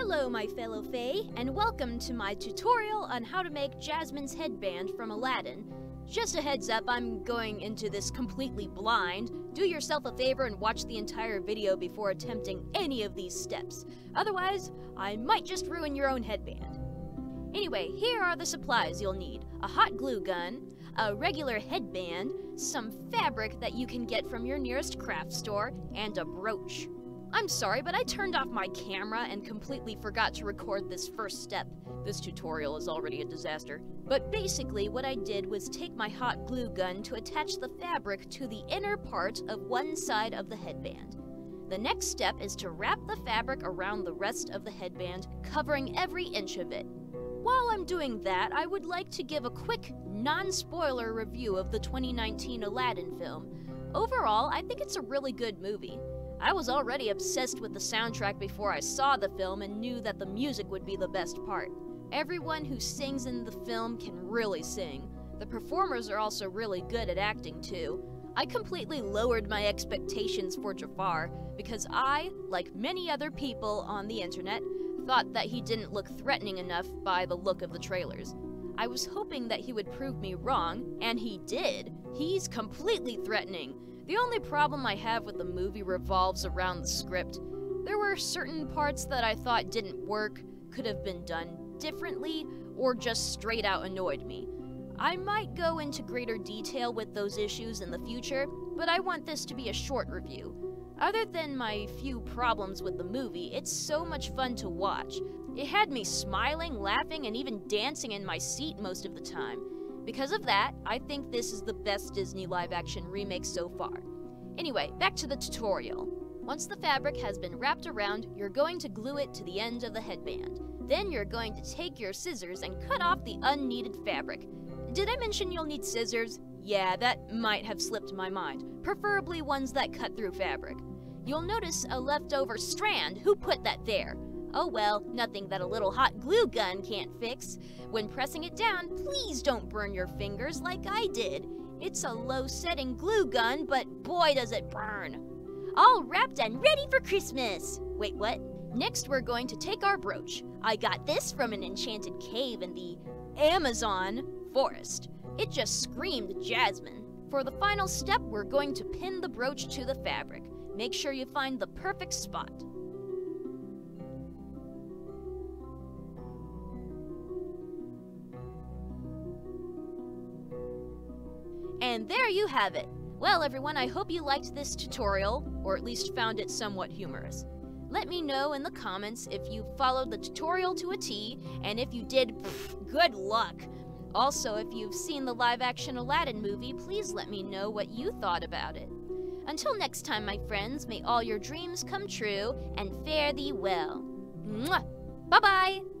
Hello, my fellow Fae, and welcome to my tutorial on how to make Jasmine's headband from Aladdin. Just a heads up, I'm going into this completely blind. Do yourself a favor and watch the entire video before attempting any of these steps. Otherwise, I might just ruin your own headband. Anyway, here are the supplies you'll need. A hot glue gun, a regular headband, some fabric that you can get from your nearest craft store, and a brooch. I'm sorry, but I turned off my camera and completely forgot to record this first step. This tutorial is already a disaster. But basically, what I did was take my hot glue gun to attach the fabric to the inner part of one side of the headband. The next step is to wrap the fabric around the rest of the headband, covering every inch of it. While I'm doing that, I would like to give a quick, non-spoiler review of the 2019 Aladdin film. Overall, I think it's a really good movie. I was already obsessed with the soundtrack before I saw the film and knew that the music would be the best part. Everyone who sings in the film can really sing. The performers are also really good at acting too. I completely lowered my expectations for Jafar because I, like many other people on the internet, thought that he didn't look threatening enough by the look of the trailers. I was hoping that he would prove me wrong, and he did. He's completely threatening. The only problem I have with the movie revolves around the script. There were certain parts that I thought didn't work, could have been done differently, or just straight out annoyed me. I might go into greater detail with those issues in the future, but I want this to be a short review. Other than my few problems with the movie, it's so much fun to watch. It had me smiling, laughing, and even dancing in my seat most of the time. Because of that, I think this is the best Disney live-action remake so far. Anyway, back to the tutorial. Once the fabric has been wrapped around, you're going to glue it to the end of the headband. Then you're going to take your scissors and cut off the unneeded fabric. Did I mention you'll need scissors? Yeah, that might have slipped my mind. Preferably ones that cut through fabric. You'll notice a leftover strand. Who put that there? Oh well, nothing that a little hot glue gun can't fix. When pressing it down, please don't burn your fingers like I did. It's a low-setting glue gun, but boy does it burn. All wrapped and ready for Christmas. Wait, what? Next, we're going to take our brooch. I got this from an enchanted cave in the Amazon forest. It just screamed Jasmine. For the final step, we're going to pin the brooch to the fabric. Make sure you find the perfect spot. And there you have it! Well everyone, I hope you liked this tutorial, or at least found it somewhat humorous. Let me know in the comments if you followed the tutorial to a T, and if you did, pff, good luck! Also, if you've seen the live-action Aladdin movie, please let me know what you thought about it. Until next time, my friends, may all your dreams come true, and fare thee well. Mwah! Bye-bye!